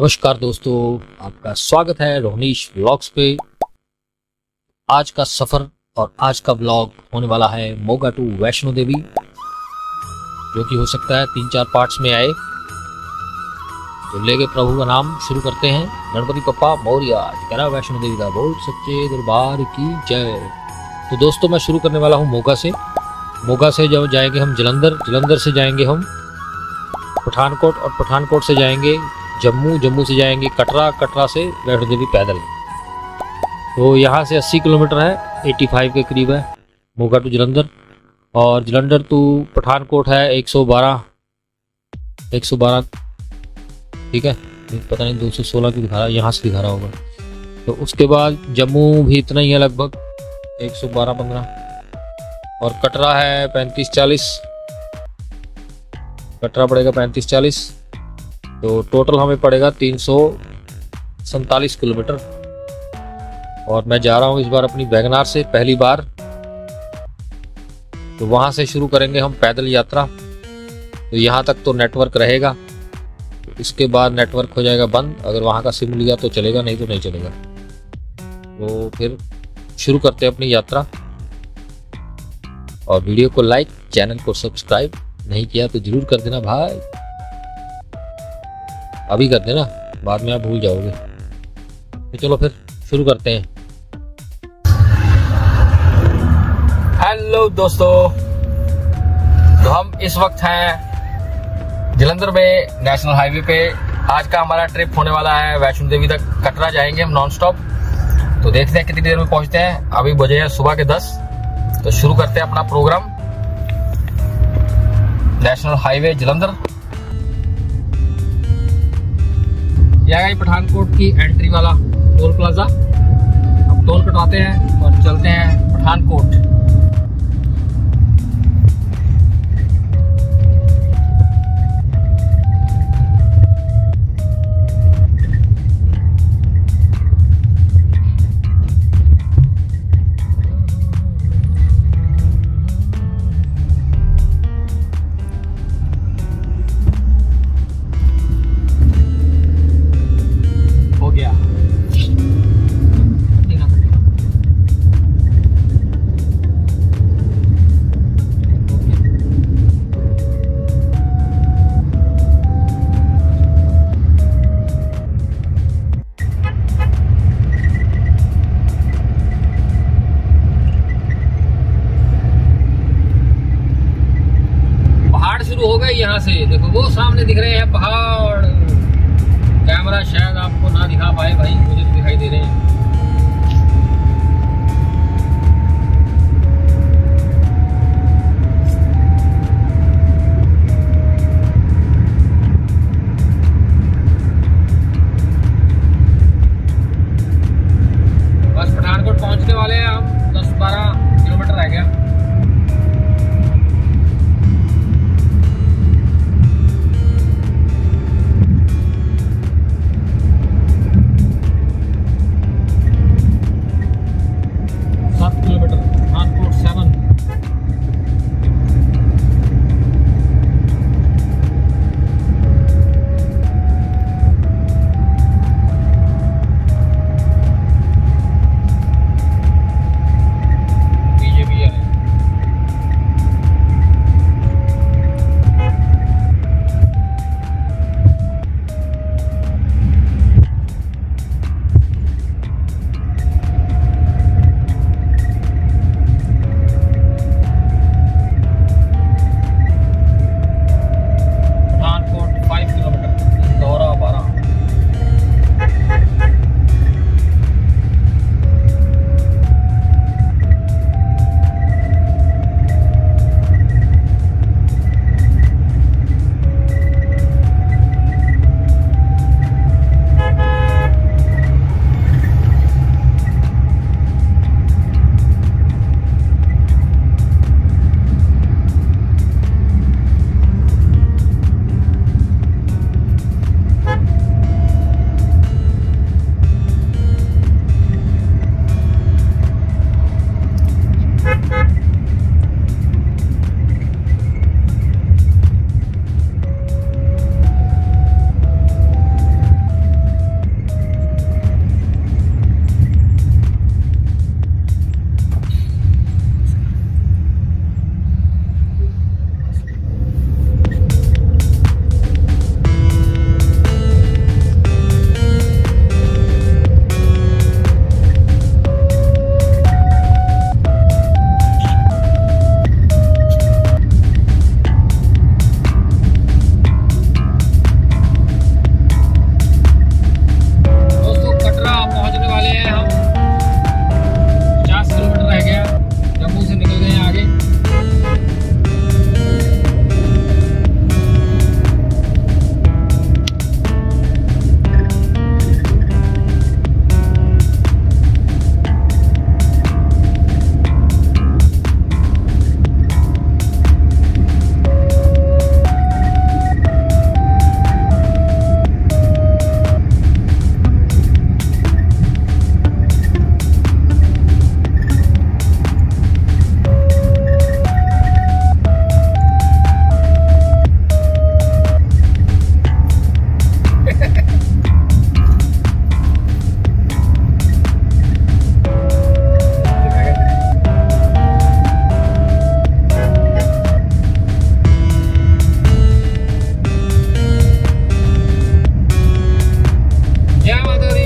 नमस्कार दोस्तों, आपका स्वागत है रोहनीश व्लॉग्स पे। आज का सफर और आज का व्लॉग होने वाला है मोगा टू वैष्णो देवी, जो कि हो सकता है 3-4 पार्ट्स में आए। तो लेके प्रभु का नाम शुरू करते हैं। गणपति पप्पा मौर्य, कटरा वैष्णो देवी का बोल, सच्चे दरबार की जय। तो दोस्तों, मैं शुरू करने वाला हूँ मोगा से। मोगा से जब जाएंगे हम जलंधर, जलंधर से जाएंगे हम पठानकोट, और पठानकोट से जाएंगे जम्मू, जम्मू से जाएंगे कटरा, कटरा से वैष्णो देवी पैदल। तो यहाँ से 80 किलोमीटर है, 85 के करीब है मोगा टू जलंधर, और जलंधर टू पठानकोट है 112, ठीक है, पता नहीं 216 की दिखा रहा है, यहाँ से दिखा रहा होगा। तो उसके बाद जम्मू भी इतना ही है लगभग 112-15, और कटरा है 35-40, कटरा पड़ेगा 35-40। तो टोटल हमें पड़ेगा 347 किलोमीटर। और मैं जा रहा हूँ इस बार अपनी वैगनार से, पहली बार। तो वहाँ से शुरू करेंगे हम पैदल यात्रा। तो यहाँ तक तो नेटवर्क रहेगा, तो इसके बाद नेटवर्क हो जाएगा बंद। अगर वहाँ का सिम लिया तो चलेगा, नहीं तो नहीं चलेगा। तो फिर शुरू करते हैं अपनी यात्रा। और वीडियो को लाइक, चैनल को सब्सक्राइब नहीं किया तो ज़रूर कर देना भाई, अभी कर देना, बाद में आप भूल जाओगे। तो चलो फिर शुरू करते हैं। हेलो दोस्तों, तो हम इस वक्त हैं जलंधर में नेशनल हाईवे पे। आज का हमारा ट्रिप होने वाला है वैष्णो देवी तक। कटरा जाएंगे हम नॉन स्टॉप। तो देखते हैं कितनी देर में पहुंचते हैं। अभी बजे है सुबह के 10। तो शुरू करते हैं अपना प्रोग्राम नेशनल हाईवे जलंधर। यह है पठानकोट की एंट्री वाला टोल प्लाजा। अब टोल कटवाते हैं और चलते हैं पठानकोट। यहाँ से देखो, वो सामने दिख रहे हैं पहाड़। कैमरा शायद आपको ना दिखा पाए भाई, मुझे तो दिखाई दे रहे हैं। बस पठानकोट पहुंचने वाले हैं हम, 10-12 किलोमीटर रह गया। जय माता दी।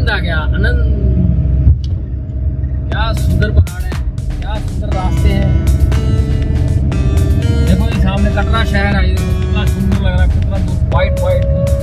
आनंद आ गया, आनंद। क्या सुंदर पहाड़ है, क्या सुंदर रास्ते हैं। देखो ये सामने कटरा शहर है, कितना सुंदर लग रहा है, कितना वाइट वाइट।